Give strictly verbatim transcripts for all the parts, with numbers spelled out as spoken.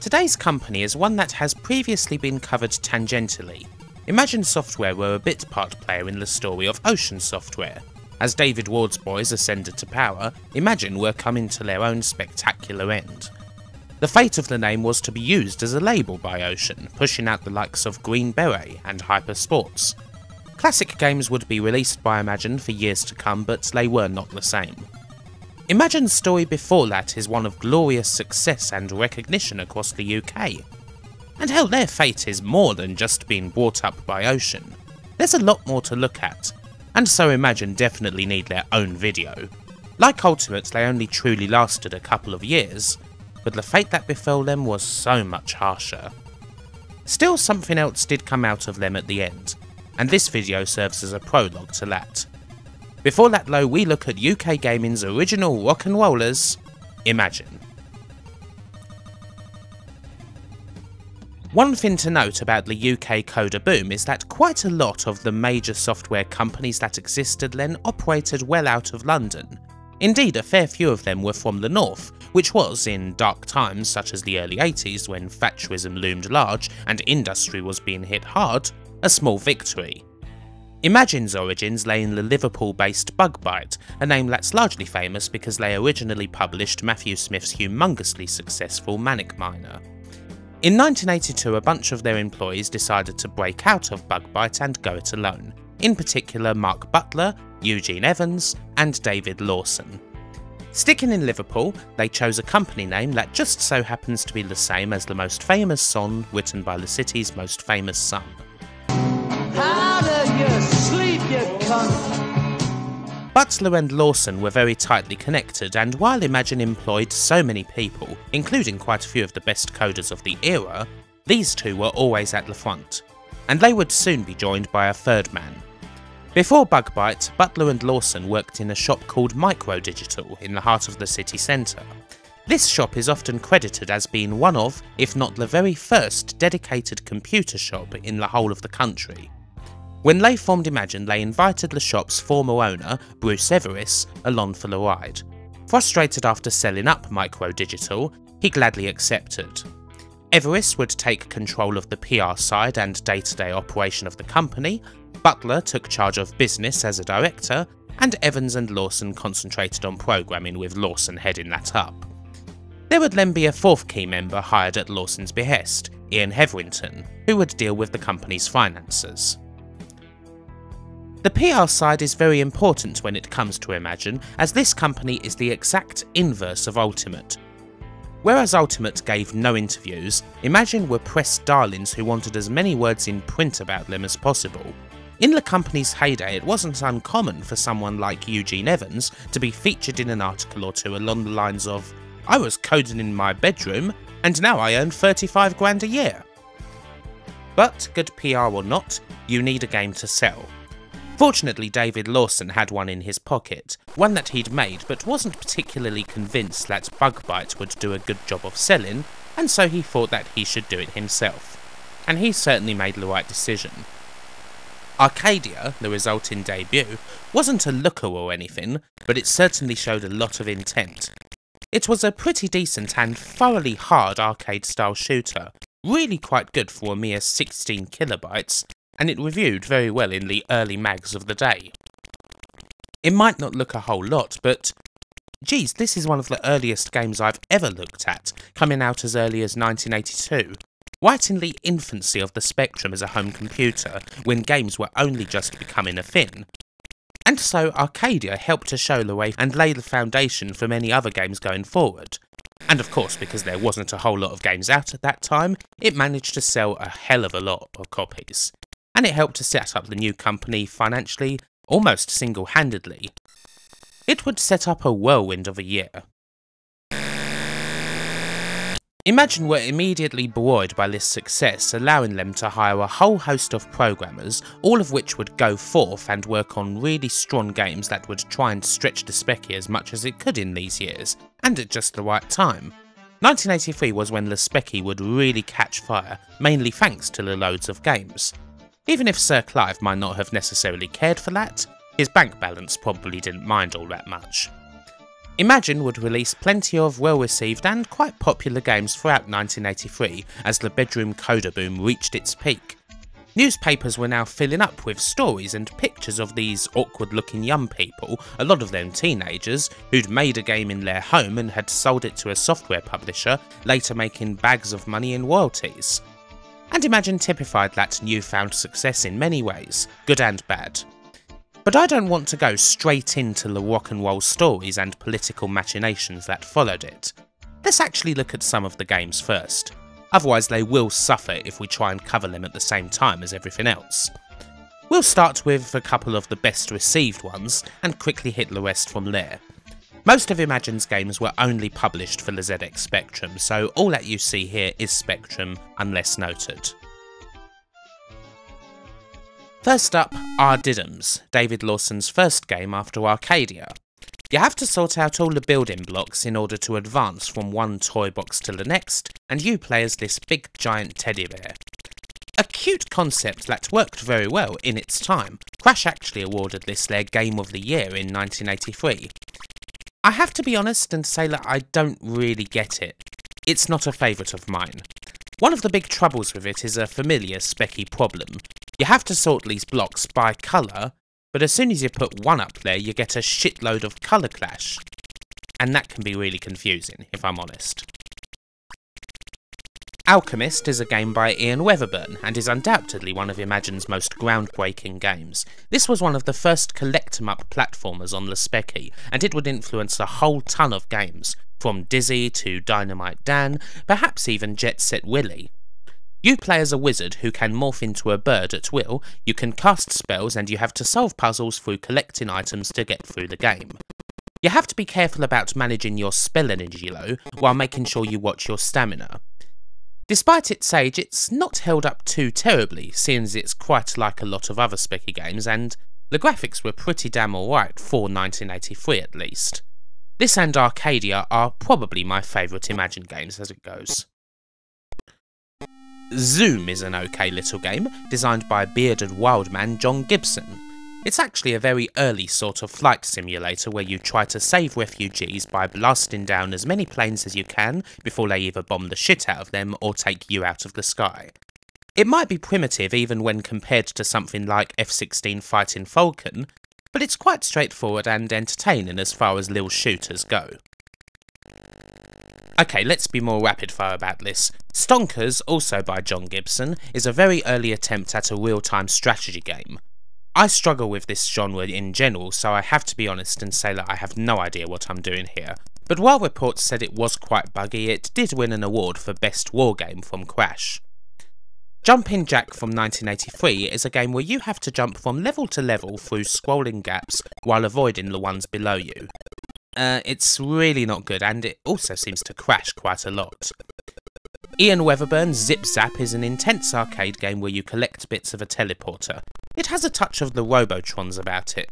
Today's company is one that has previously been covered tangentially. Imagine Software were a bit part player in the story of Ocean Software. As David Ward's boys ascended to power, Imagine were coming to their own spectacular end. The fate of the name was to be used as a label by Ocean, pushing out the likes of Green Beret and Hyper Sports. Classic games would be released by Imagine for years to come, but they were not the same. Imagine's story before that is one of glorious success and recognition across the U K. And hell, their fate is more than just being brought up by Ocean. There's a lot more to look at, and so Imagine definitely need their own video. Like Ultimate, they only truly lasted a couple of years, but the fate that befell them was so much harsher. Still, something else did come out of them at the end, and this video serves as a prologue to that. Before that though, we look at U K gaming's original rock and rollers, Imagine. One thing to note about the U K coda boom is that quite a lot of the major software companies that existed then operated well out of London. Indeed, a fair few of them were from the north, which was, in dark times such as the early eighties when Thatcherism loomed large and industry was being hit hard, a small victory. Imagine's origins lay in the Liverpool-based Bugbyte, a name that's largely famous because they originally published Matthew Smith's humongously successful Manic Miner. In nineteen eighty-two, a bunch of their employees decided to break out of Bugbyte and go it alone, in particular Mark Butler, Eugene Evans and David Lawson. Sticking in Liverpool, they chose a company name that just so happens to be the same as the most famous song written by the city's most famous son. Butler and Lawson were very tightly connected, and while Imagine employed so many people, including quite a few of the best coders of the era, these two were always at the front, and they would soon be joined by a third man. Before Bugbyte, Butler and Lawson worked in a shop called Microdigital in the heart of the city centre. This shop is often credited as being one of, if not the very first, dedicated computer shop in the whole of the country. When they formed Imagine, they invited the shop's former owner, Bruce Everiss, along for the ride. Frustrated after selling up Microdigital, he gladly accepted. Everiss would take control of the P R side and day-to-day operation of the company, Butler took charge of business as a director, and Evans and Lawson concentrated on programming, with Lawson heading that up. There would then be a fourth key member hired at Lawson's behest, Ian Hetherington, who would deal with the company's finances. The P R side is very important when it comes to Imagine, as this company is the exact inverse of Ultimate. Whereas Ultimate gave no interviews, Imagine were press darlings who wanted as many words in print about them as possible. In the company's heyday, it wasn't uncommon for someone like Eugene Evans to be featured in an article or two along the lines of, "I was coding in my bedroom, and now I earn thirty-five grand a year." But, good P R or not, you need a game to sell. Fortunately, David Lawson had one in his pocket, one that he'd made but wasn't particularly convinced that Bugbyte would do a good job of selling, and so he thought that he should do it himself. And he certainly made the right decision. Arcadia, the resulting debut, wasn't a looker or anything, but it certainly showed a lot of intent. It was a pretty decent and thoroughly hard arcade-style shooter, really quite good for a mere sixteen kilobytes, and it reviewed very well in the early mags of the day. It might not look a whole lot, but geez, this is one of the earliest games I've ever looked at, coming out as early as nineteen eighty-two, right in the infancy of the Spectrum as a home computer, when games were only just becoming a thing. And so Arcadia helped to show the way and lay the foundation for many other games going forward. And of course, because there wasn't a whole lot of games out at that time, it managed to sell a hell of a lot of copies. And it helped to set up the new company financially, almost single-handedly. It would set up a whirlwind of a year. Imagine were immediately buoyed by this success, allowing them to hire a whole host of programmers, all of which would go forth and work on really strong games that would try and stretch the Speccy as much as it could in these years, and at just the right time. nineteen eighty-three was when the Speccy would really catch fire, mainly thanks to the loads of games. Even if Sir Clive might not have necessarily cared for that, his bank balance probably didn't mind all that much. Imagine would release plenty of well-received and quite popular games throughout nineteen eighty-three as the bedroom coder boom reached its peak. Newspapers were now filling up with stories and pictures of these awkward-looking young people, a lot of them teenagers, who'd made a game in their home and had sold it to a software publisher, later making bags of money in royalties. And Imagine typified that newfound success in many ways, good and bad. But I don't want to go straight into the rock and roll stories and political machinations that followed it. Let's actually look at some of the games first. Otherwise they will suffer if we try and cover them at the same time as everything else. We'll start with a couple of the best received ones and quickly hit the rest from there. Most of Imagine's games were only published for the Z X Spectrum, so all that you see here is Spectrum unless noted. First up, R-Did'ems, David Lawson's first game after Arcadia. You have to sort out all the building blocks in order to advance from one toy box to the next, and you play as this big giant teddy bear. A cute concept that worked very well in its time. Crash actually awarded this their Game of the Year in nineteen eighty-three. I have to be honest and say that I don't really get it. It's not a favourite of mine. One of the big troubles with it is a familiar specky problem. You have to sort these blocks by colour, but as soon as you put one up there, you get a shitload of colour clash. And that can be really confusing, if I'm honest. Alchemist is a game by Ian Weatherburn, and is undoubtedly one of Imagine's most groundbreaking games. This was one of the first collect-em-up platformers on the Speccy, and it would influence a whole ton of games, from Dizzy to Dynamite Dan, perhaps even Jet Set Willy. You play as a wizard who can morph into a bird at will, you can cast spells, and you have to solve puzzles through collecting items to get through the game. You have to be careful about managing your spell energy though, while making sure you watch your stamina. Despite its age, it's not held up too terribly, seeing as it's quite like a lot of other Speccy games, and the graphics were pretty damn alright for nineteen eighty-three at least. This and Arcadia are probably my favourite Imagine games as it goes. Zoom is an okay little game, designed by bearded wildman John Gibson. It's actually a very early sort of flight simulator where you try to save refugees by blasting down as many planes as you can before they either bomb the shit out of them or take you out of the sky. It might be primitive even when compared to something like F sixteen Fighting Falcon, but it's quite straightforward and entertaining as far as little shooters go. Okay, let's be more rapid fire about this. Stonkers, also by John Gibson, is a very early attempt at a real-time strategy game. I struggle with this genre in general, so I have to be honest and say that I have no idea what I'm doing here. But while reports said it was quite buggy, it did win an award for Best War Game from Crash. Jumpin' Jack from nineteen eighty-three is a game where you have to jump from level to level through scrolling gaps while avoiding the ones below you. Uh, it's really not good, and it also seems to crash quite a lot. Ian Weatherburn's Zip Zap is an intense arcade game where you collect bits of a teleporter. It has a touch of the Robotrons about it.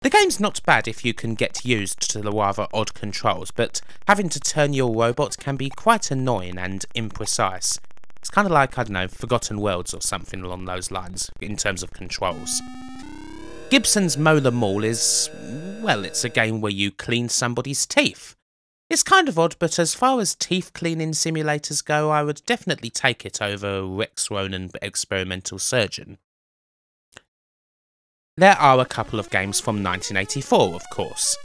The game's not bad if you can get used to the rather odd controls, but having to turn your robot can be quite annoying and imprecise. It's kind of like, I don't know, Forgotten Worlds or something along those lines, in terms of controls. Gibson's Mola Mall is, well, it's a game where you clean somebody's teeth. It's kind of odd, but as far as teeth cleaning simulators go, I would definitely take it over Rex Ronan Experimental Surgeon. There are a couple of games from nineteen eighty-four, of course.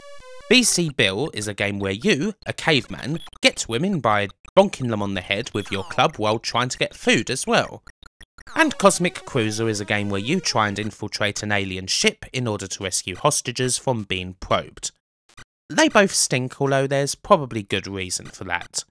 B C Bill is a game where you, a caveman, get women by bonking them on the head with your club while trying to get food as well. And Cosmic Cruiser is a game where you try and infiltrate an alien ship in order to rescue hostages from being probed. They both stink, although there's probably good reason for that.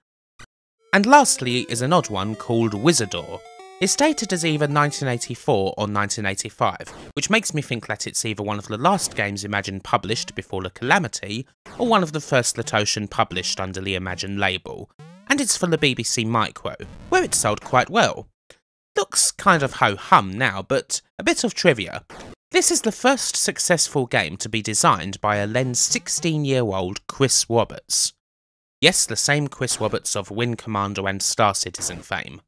And lastly is an odd one called Wizardor. It's dated as either nineteen eighty-four or nineteen eighty-five, which makes me think that it's either one of the last games Imagine published before the Calamity, or one of the first that Ocean published under the Imagine label. And it's for the B B C Micro, where it sold quite well. Looks kind of ho-hum now, but a bit of trivia. This is the first successful game to be designed by a then sixteen-year-old Chris Roberts. Yes, the same Chris Roberts of Wing Commander and Star Citizen fame.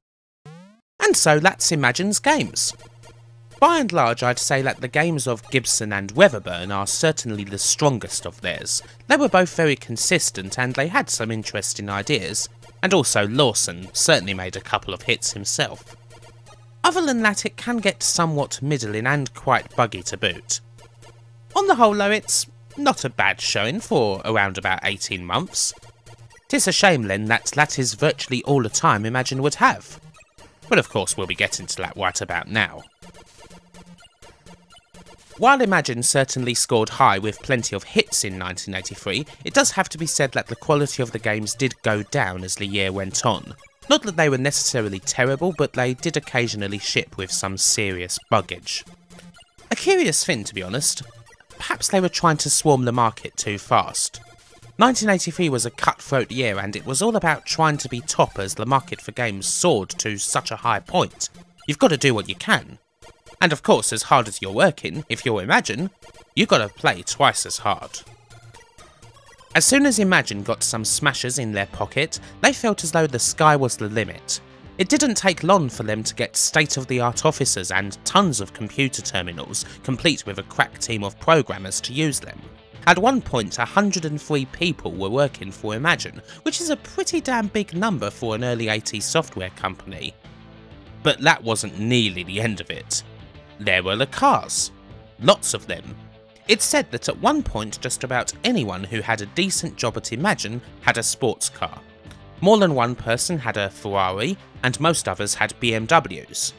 And so that's Imagine's games. By and large, I'd say that the games of Gibson and Weatherburn are certainly the strongest of theirs. They were both very consistent and they had some interesting ideas, and also Lawson certainly made a couple of hits himself. Other than that, it can get somewhat middling and quite buggy to boot. On the whole though, it's not a bad showing for around about eighteen months. 'Tis a shame then that that is virtually all the time Imagine would have. But of course we'll be getting to that right about now. While Imagine certainly scored high with plenty of hits in nineteen eighty-three, it does have to be said that the quality of the games did go down as the year went on. Not that they were necessarily terrible, but they did occasionally ship with some serious buggage. A curious thing, to be honest. Perhaps they were trying to swarm the market too fast. nineteen eighty-three was a cutthroat year and it was all about trying to be top as the market for games soared to such a high point. You've got to do what you can. And of course, as hard as you're working, if you're Imagine, you gotta play twice as hard. As soon as Imagine got some smashers in their pocket, they felt as though the sky was the limit. It didn't take long for them to get state-of-the-art offices and tons of computer terminals, complete with a crack team of programmers to use them. At one point, one hundred and three people were working for Imagine, which is a pretty damn big number for an early eighties software company. But that wasn't nearly the end of it. There were the cars. Lots of them. It's said that at one point just about anyone who had a decent job at Imagine had a sports car. More than one person had a Ferrari, and most others had B M Ws.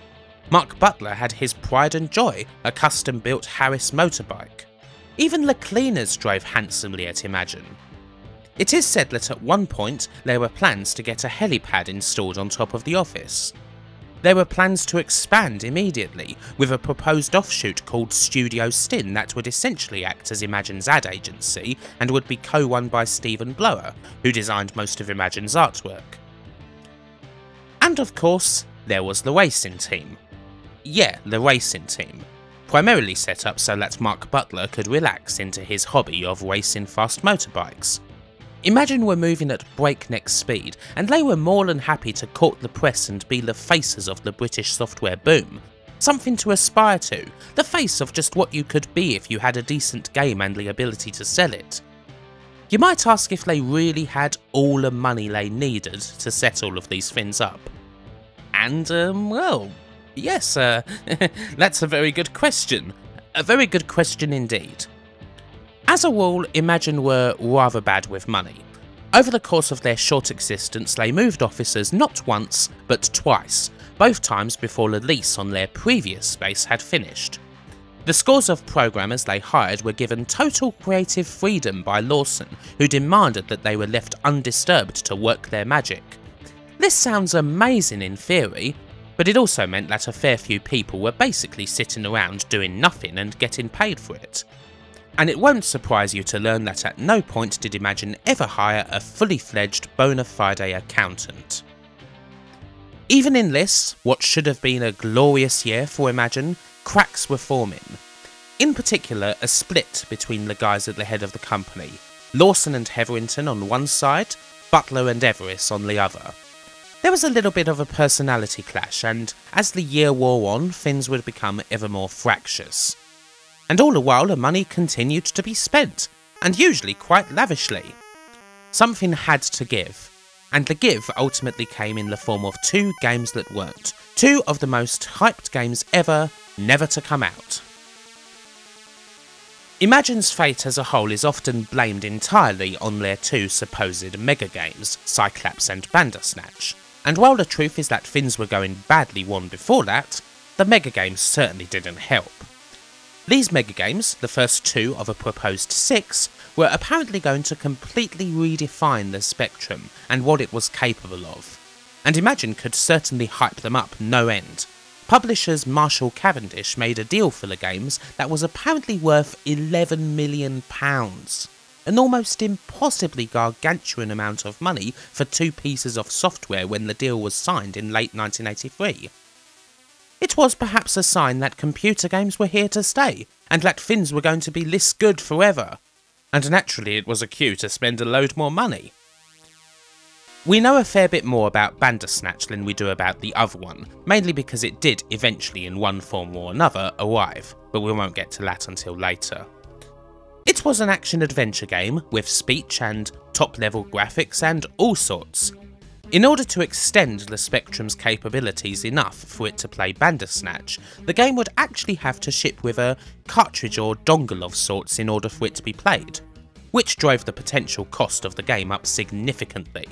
Mark Butler had his pride and joy, a custom-built Harris motorbike. Even the cleaners drove handsomely at Imagine. It is said that at one point there were plans to get a helipad installed on top of the office. There were plans to expand immediately, with a proposed offshoot called Studio Stin that would essentially act as Imagine's ad agency and would be co-run by Stephen Blower, who designed most of Imagine's artwork. And of course, there was the racing team. Yeah, the racing team. Primarily set up so that Mark Butler could relax into his hobby of racing fast motorbikes. Imagine were moving at breakneck speed, and they were more than happy to court the press and be the faces of the British software boom. Something to aspire to, the face of just what you could be if you had a decent game and the ability to sell it. You might ask if they really had all the money they needed to set all of these things up. And, um, well, yes, uh, that's a very good question. A very good question indeed. As a rule, Imagine were rather bad with money. Over the course of their short existence, they moved offices not once, but twice, both times before the lease on their previous space had finished. The scores of programmers they hired were given total creative freedom by Lawson, who demanded that they were left undisturbed to work their magic. This sounds amazing in theory, but it also meant that a fair few people were basically sitting around doing nothing and getting paid for it. And it won't surprise you to learn that at no point did Imagine ever hire a fully fledged bona fide accountant. Even in this, what should have been a glorious year for Imagine, cracks were forming. In particular, a split between the guys at the head of the company, Lawson and Hetherington on one side, Butler and Everiss on the other. There was a little bit of a personality clash, and as the year wore on, things would become ever more fractious. And all the while the money continued to be spent, and usually quite lavishly. Something had to give, and the give ultimately came in the form of two games that weren't, two of the most hyped games ever, never to come out. Imagine's fate as a whole is often blamed entirely on their two supposed mega games, Cyclops and Bandersnatch, and while the truth is that things were going badly one before that, the mega games certainly didn't help. These megagames, the first two of a proposed six, were apparently going to completely redefine the Spectrum and what it was capable of, and Imagine could certainly hype them up no end. Publishers Marshall Cavendish made a deal for the games that was apparently worth eleven million pounds, an almost impossibly gargantuan amount of money for two pieces of software when the deal was signed in late nineteen eighty-three. It was perhaps a sign that computer games were here to stay, and that things were going to be this good forever, and naturally it was a cue to spend a load more money. We know a fair bit more about Bandersnatch than we do about the other one, mainly because it did eventually in one form or another arrive, but we won't get to that until later. It was an action-adventure game with speech and top-level graphics and all sorts. In order to extend the Spectrum's capabilities enough for it to play Bandersnatch, the game would actually have to ship with a cartridge or dongle of sorts in order for it to be played, which drove the potential cost of the game up significantly.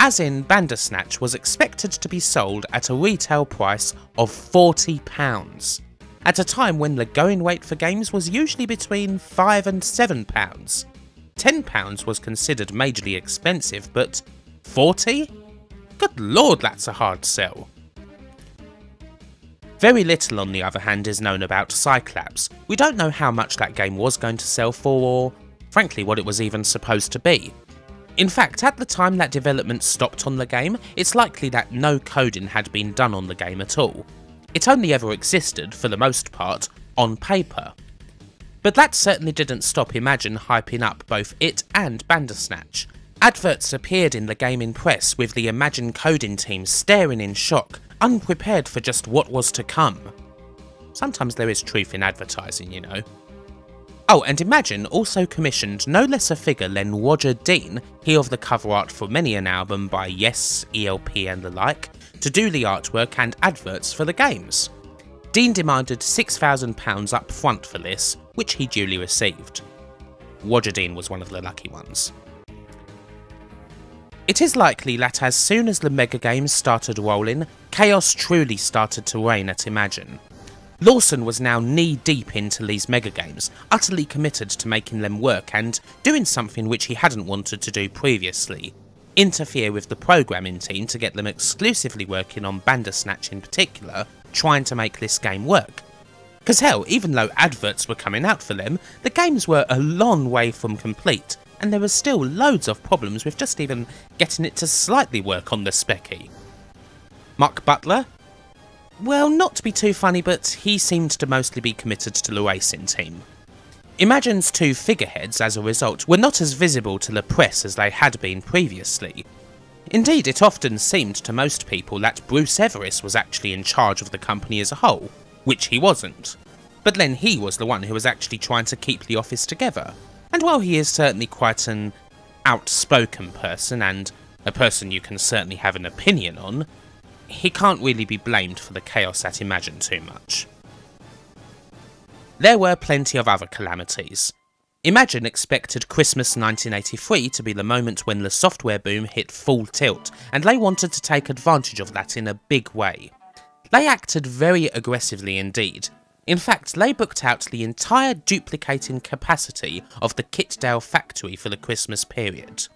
As in, Bandersnatch was expected to be sold at a retail price of forty pounds, at a time when the going rate for games was usually between five and seven pounds. ten pounds was considered majorly expensive, but forty? Good lord, that's a hard sell. Very little, on the other hand, is known about Cyclops. We don't know how much that game was going to sell for, or frankly what it was even supposed to be. In fact, at the time that development stopped on the game, it's likely that no coding had been done on the game at all. It only ever existed, for the most part, on paper. But that certainly didn't stop Imagine hyping up both it and Bandersnatch. Adverts appeared in the gaming press with the Imagine coding team staring in shock, unprepared for just what was to come. Sometimes there is truth in advertising, you know. Oh, and Imagine also commissioned no less a figure than Roger Dean, he of the cover art for many an album by Yes, E L P and the like, to do the artwork and adverts for the games. Dean demanded six thousand pounds up front for this, which he duly received. Roger Dean was one of the lucky ones. It is likely that as soon as the Mega Games started rolling, chaos truly started to reign at Imagine. Lawson was now knee-deep into these Mega Games, utterly committed to making them work and doing something which he hadn't wanted to do previously, interfere with the programming team to get them exclusively working on Bandersnatch in particular, trying to make this game work. Cause hell, even though adverts were coming out for them, the games were a long way from complete, and there were still loads of problems with just even getting it to slightly work on the speccy. Mark Butler? Well, not to be too funny, but he seemed to mostly be committed to the racing team. Imagine's two figureheads, as a result, were not as visible to the press as they had been previously. Indeed, it often seemed to most people that Bruce Everiss was actually in charge of the company as a whole, which he wasn't. But then he was the one who was actually trying to keep the office together, and while he is certainly quite an outspoken person, and a person you can certainly have an opinion on, he can't really be blamed for the chaos at Imagine too much. There were plenty of other calamities. Imagine expected Christmas nineteen eighty-three to be the moment when the software boom hit full tilt, and they wanted to take advantage of that in a big way. They acted very aggressively indeed. In fact, they booked out the entire duplicating capacity of the Kittdale factory for the Christmas period.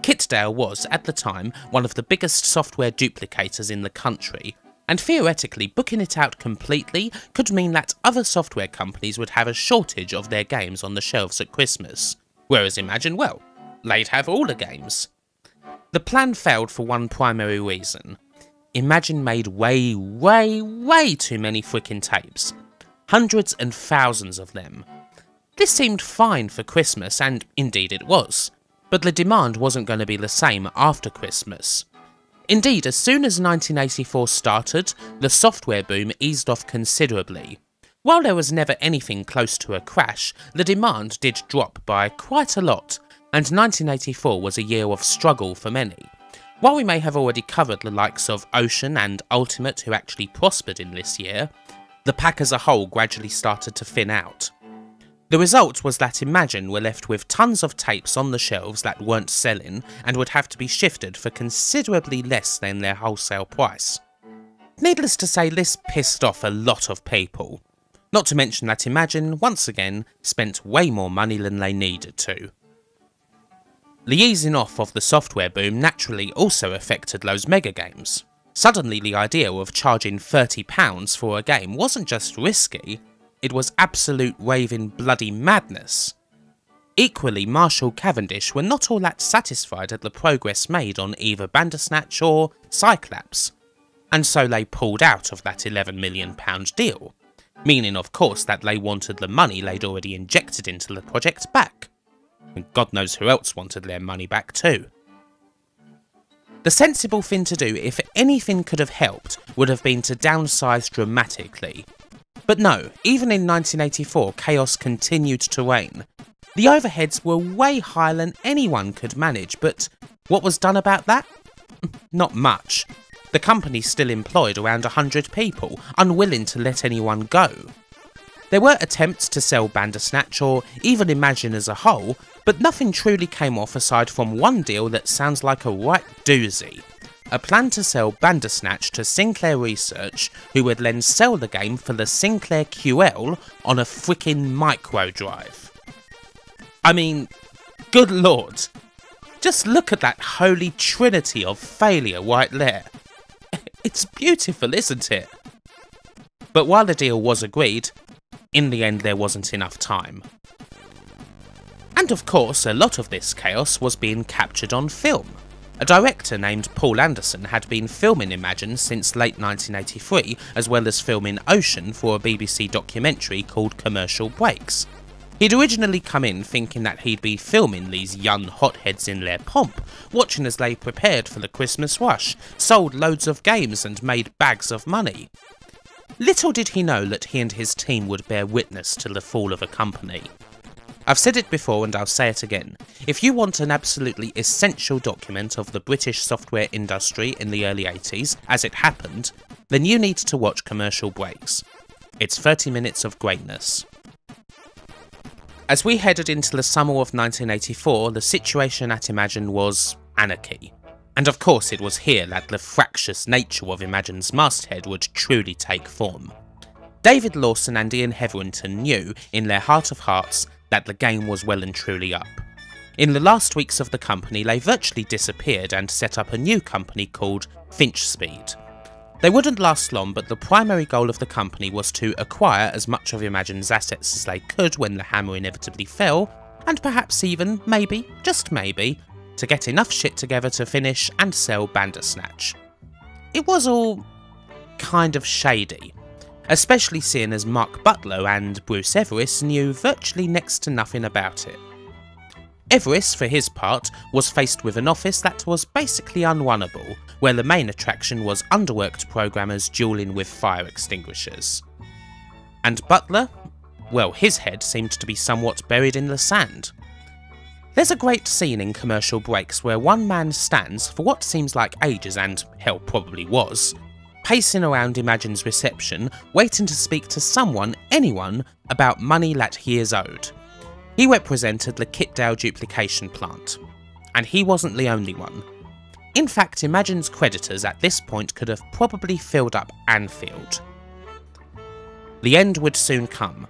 Kittdale was, at the time, one of the biggest software duplicators in the country, and theoretically booking it out completely could mean that other software companies would have a shortage of their games on the shelves at Christmas, whereas Imagine, well, they'd have all the games. The plan failed for one primary reason. Imagine made way, way, way too many frickin' tapes. Hundreds and thousands of them. This seemed fine for Christmas, and indeed it was. But the demand wasn't going to be the same after Christmas. Indeed, as soon as nineteen eighty-four started, the software boom eased off considerably. While there was never anything close to a crash, the demand did drop by quite a lot, and nineteen eighty-four was a year of struggle for many. While we may have already covered the likes of Ocean and Ultimate who actually prospered in this year, the pack as a whole gradually started to thin out. The result was that Imagine were left with tons of tapes on the shelves that weren't selling and would have to be shifted for considerably less than their wholesale price. Needless to say, this pissed off a lot of people. Not to mention that Imagine, once again, spent way more money than they needed to. The easing off of the software boom naturally also affected those mega games. Suddenly the idea of charging thirty pounds for a game wasn't just risky, it was absolute raving bloody madness. Equally, Marshall Cavendish were not all that satisfied at the progress made on either Bandersnatch or Cyclops, and so they pulled out of that eleven million pounds deal, meaning of course that they wanted the money they'd already injected into the project back, and God knows who else wanted their money back too. The sensible thing to do, if anything could have helped, would have been to downsize dramatically. But no, even in nineteen eighty-four, chaos continued to reign. The overheads were way higher than anyone could manage, but what was done about that? Not much. The company still employed around one hundred people, unwilling to let anyone go. There were attempts to sell Bandersnatch or even Imagine as a whole, but nothing truly came off aside from one deal that sounds like a right doozy. A plan to sell Bandersnatch to Sinclair Research, who would then sell the game for the Sinclair Q L on a frickin' microdrive. I mean, good lord. Just look at that holy trinity of failure right there. It's beautiful, isn't it? But while the deal was agreed, in the end there wasn't enough time. And of course, a lot of this chaos was being captured on film. A director named Paul Anderson had been filming Imagine since late nineteen eighty-three, as well as filming Ocean for a B B C documentary called Commercial Breaks. He'd originally come in thinking that he'd be filming these young hotheads in their pomp, watching as they prepared for the Christmas rush, sold loads of games and made bags of money. Little did he know that he and his team would bear witness to the fall of a company. I've said it before and I'll say it again, if you want an absolutely essential document of the British software industry in the early eighties, as it happened, then you need to watch Commercial Breaks. It's thirty minutes of greatness. As we headed into the summer of nineteen eighty-four, the situation at Imagine was anarchy. And of course it was here that the fractious nature of Imagine's masthead would truly take form. David Lawson and Ian Hetherington knew, in their heart of hearts, that the game was well and truly up. In the last weeks of the company, they virtually disappeared and set up a new company called Finch Speed. They wouldn't last long, but the primary goal of the company was to acquire as much of Imagine's assets as they could when the hammer inevitably fell, and perhaps even, maybe, just maybe, to get enough shit together to finish and sell Bandersnatch. It was all kind of shady, especially seeing as Mark Butler and Bruce Everiss knew virtually next to nothing about it. Everiss, for his part, was faced with an office that was basically unrunnable, where the main attraction was underworked programmers dueling with fire extinguishers. And Butler? Well, his head seemed to be somewhat buried in the sand. There's a great scene in Commercial Breaks where one man stands, for what seems like ages and, hell, probably was, pacing around Imagine's reception, waiting to speak to someone, anyone, about money that he is owed. He represented the Kittdale duplication plant. And he wasn't the only one. In fact, Imagine's creditors at this point could have probably filled up Anfield. The end would soon come.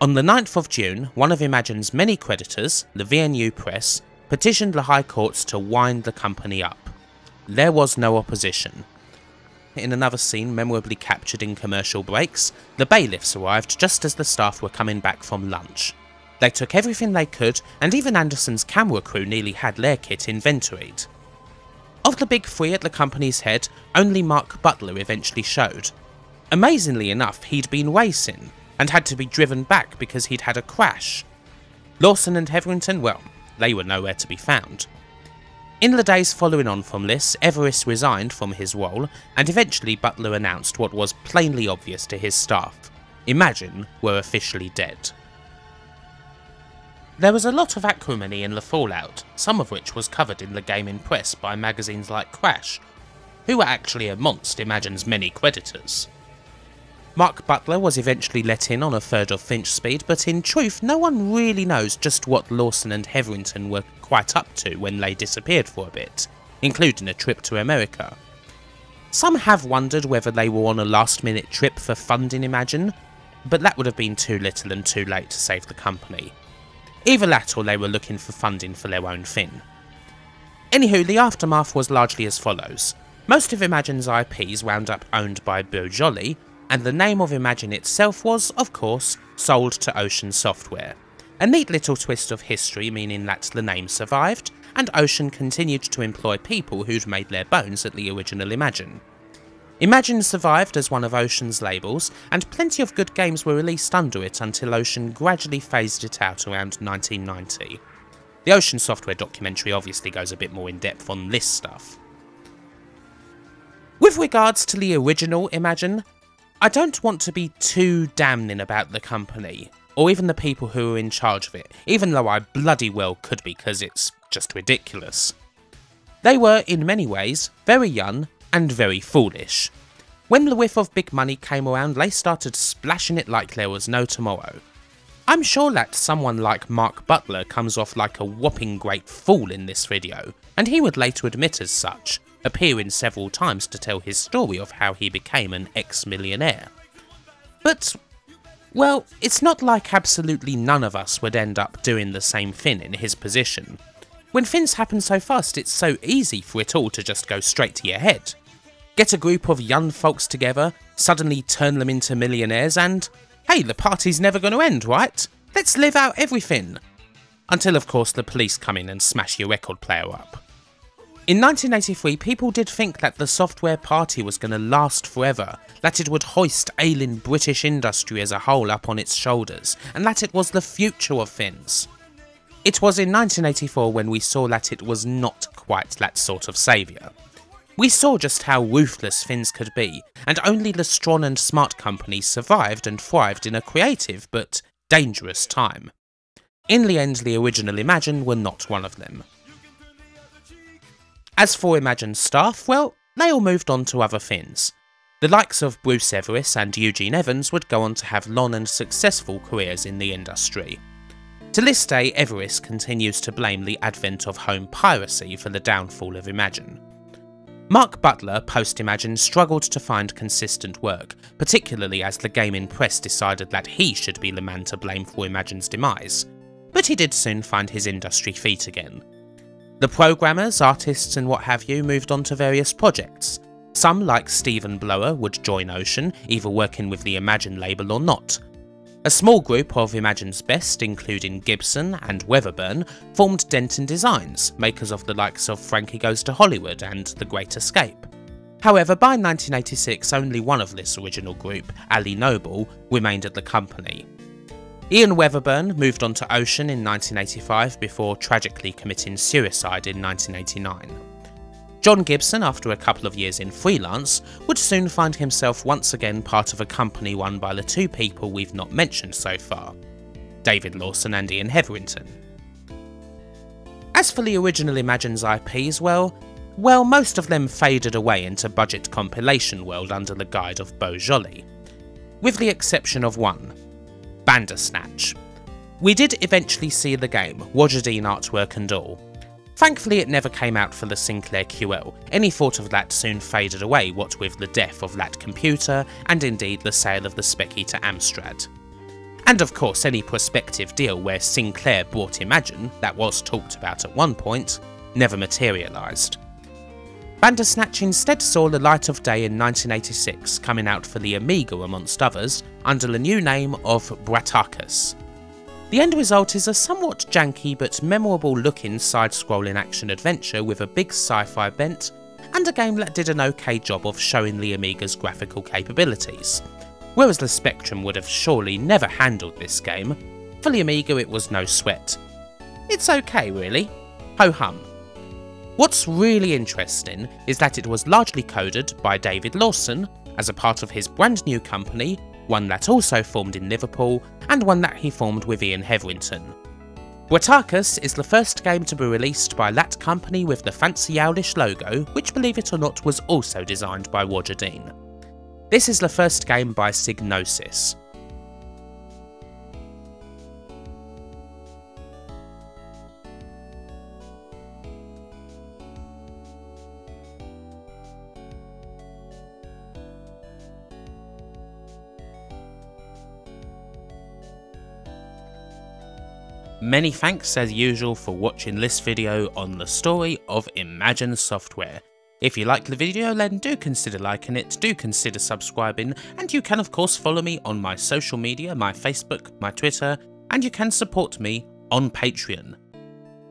On the ninth of June, one of Imagine's many creditors, the V N U Press, petitioned the High Courts to wind the company up. There was no opposition. In another scene memorably captured in Commercial Breaks, the bailiffs arrived just as the staff were coming back from lunch. They took everything they could, and even Anderson's camera crew nearly had their kit inventoried. Of the big three at the company's head, only Mark Butler eventually showed. Amazingly enough, he'd been racing, and had to be driven back because he'd had a crash. Lawson and Hetherington, well, they were nowhere to be found. In the days following on from this, Everiss resigned from his role, and eventually Butler announced what was plainly obvious to his staff. Imagine were officially dead. There was a lot of acrimony in the fallout, some of which was covered in the gaming press by magazines like Crash, who were actually amongst Imagine's many creditors. Mark Butler was eventually let in on a third of Finch Speed, but in truth no one really knows just what Lawson and Hetherington were quite up to when they disappeared for a bit, including a trip to America. Some have wondered whether they were on a last minute trip for funding Imagine, but that would have been too little and too late to save the company. Either that or they were looking for funding for their own thing. Anywho, the aftermath was largely as follows. Most of Imagine's I Ps wound up owned by Beau Jolly, and the name of Imagine itself was, of course, sold to Ocean Software. A neat little twist of history, meaning that the name survived, and Ocean continued to employ people who'd made their bones at the original Imagine. Imagine survived as one of Ocean's labels, and plenty of good games were released under it until Ocean gradually phased it out around nineteen ninety. The Ocean Software documentary obviously goes a bit more in depth on this stuff. With regards to the original Imagine, I don't want to be too damning about the company, or even the people who are in charge of it, even though I bloody well could be because it's just ridiculous. They were, in many ways, very young and very foolish. When the whiff of big money came around, they started splashing it like there was no tomorrow. I'm sure that someone like Mark Butler comes off like a whopping great fool in this video, and he would later admit as such, appearing several times to tell his story of how he became an ex-millionaire. But, well, it's not like absolutely none of us would end up doing the same thing in his position. When things happen so fast, it's so easy for it all to just go straight to your head. Get a group of young folks together, suddenly turn them into millionaires, and hey, the party's never going to end, right? Let's live out everything. Until of course the police come in and smash your record player up. In nineteen eighty-three, people did think that the software party was going to last forever, that it would hoist ailing British industry as a whole up on its shoulders, and that it was the future of things. It was in nineteen eighty-four when we saw that it was not quite that sort of saviour. We saw just how ruthless things could be, and only the Stron and Smart companies survived and thrived in a creative but dangerous time. In the end, the original Imagine were not one of them. As for Imagine staff, well, they all moved on to other things. The likes of Bruce Everiss and Eugene Evans would go on to have long and successful careers in the industry. To this day, Everiss continues to blame the advent of home piracy for the downfall of Imagine. Mark Butler, post-Imagine, struggled to find consistent work, particularly as the gaming press decided that he should be the man to blame for Imagine's demise, but he did soon find his industry feet again. The programmers, artists and what have you moved on to various projects. Some, like Stephen Blower, would join Ocean, either working with the Imagine label or not. A small group of Imagine's best, including Gibson and Weatherburn, formed Denton Designs, makers of the likes of Frankie Goes to Hollywood and The Great Escape. However, by nineteen eighty-six, only one of this original group, Ali Noble, remained at the company. Ian Weatherburn moved on to Ocean in nineteen eighty-five before tragically committing suicide in nineteen eighty-nine. John Gibson, after a couple of years in freelance, would soon find himself once again part of a company run by the two people we've not mentioned so far, David Lawson and Ian Hetherington. As for the original Imagine's I Ps, well, well, most of them faded away into budget compilation world under the guide of Beau Jolly, with the exception of one, Bandersnatch. We did eventually see the game, Roger Dean artwork and all. Thankfully it never came out for the Sinclair Q L, any thought of that soon faded away what with the death of that computer and indeed the sale of the Speccy to Amstrad. And of course any prospective deal where Sinclair bought Imagine, that was talked about at one point, never materialised. Bandersnatch instead saw the light of day in nineteen eighty-six, coming out for the Amiga amongst others, under the new name of Bratarchus. The end result is a somewhat janky but memorable looking side-scrolling action-adventure with a big sci-fi bent, and a game that did an okay job of showing the Amiga's graphical capabilities. Whereas the Spectrum would have surely never handled this game, for the Amiga it was no sweat. It's okay really, ho-hum. What's really interesting is that it was largely coded by David Lawson as a part of his brand new company, one that also formed in Liverpool, and one that he formed with Ian Hetherington. Bratarchus is the first game to be released by that company with the fancy owlish logo, which believe it or not was also designed by Roger Dean. This is the first game by Psygnosis. Many thanks as usual for watching this video on the story of Imagine Software. If you liked the video then do consider liking it, do consider subscribing, and you can of course follow me on my social media, my Facebook, my Twitter, and you can support me on Patreon.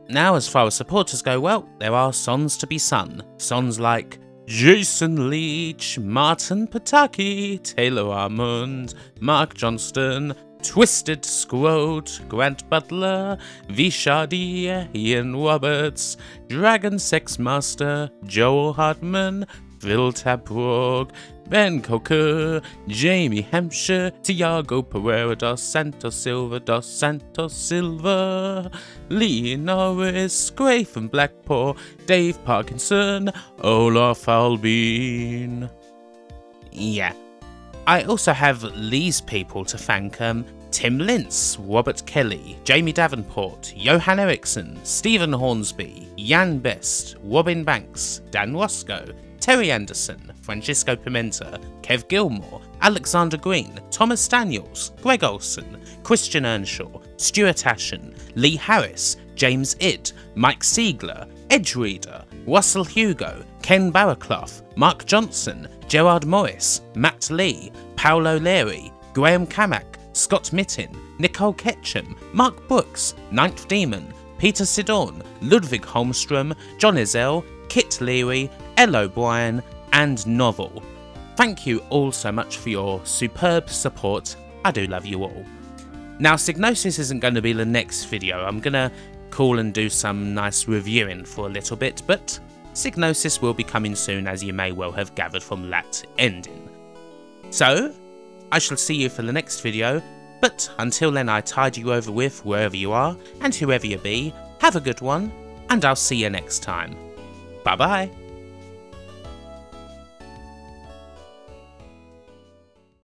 Now as far as supporters go, well, there are sons to be sung, sons like Jason Leach, Martin Pataki, Taylor Armand, Mark Johnston, Twisted Scroat, Grant Butler, Vishardi, Ian Roberts, Dragon Sexmaster, Joel Hartman, Phil Taborg, Ben Coker, Jamie Hampshire, Tiago Pereira dos Santos Silva, dos Santos Silva, Lee Norris, Gray from Blackpool, Dave Parkinson, Olaf Albin. Yeah. I also have these people to thank, um, Tim Lintz, Robert Kelly, Jamie Davenport, Johan Eriksson, Stephen Hornsby, Jan Best, Robin Banks, Dan Roscoe, Terry Anderson, Francisco Pimenta, Kev Gilmore, Alexander Green, Thomas Daniels, Greg Olson, Christian Earnshaw, Stuart Ashen, Lee Harris, James Idd, Mike Siegler, Edge Reader, Russell Hugo, Ken Barraclough, Mark Johnson, Gerard Morris, Matt Lee, Paolo Leary, Graham Kamak, Scott Mittin, Nicole Ketchum, Mark Brooks, Ninth Demon, Peter Sidorn, Ludwig Holmstrom, John Izell, Kit Leary, Elle O'Brien, and Novel. Thank you all so much for your superb support. I do love you all. Now, Psygnosis isn't going to be the next video. I'm going to call and do some nice reviewing for a little bit, but Psygnosis will be coming soon, as you may well have gathered from that ending. So, I shall see you for the next video, but until then I tide you over with, wherever you are and whoever you be, have a good one, and I'll see you next time. Bye bye!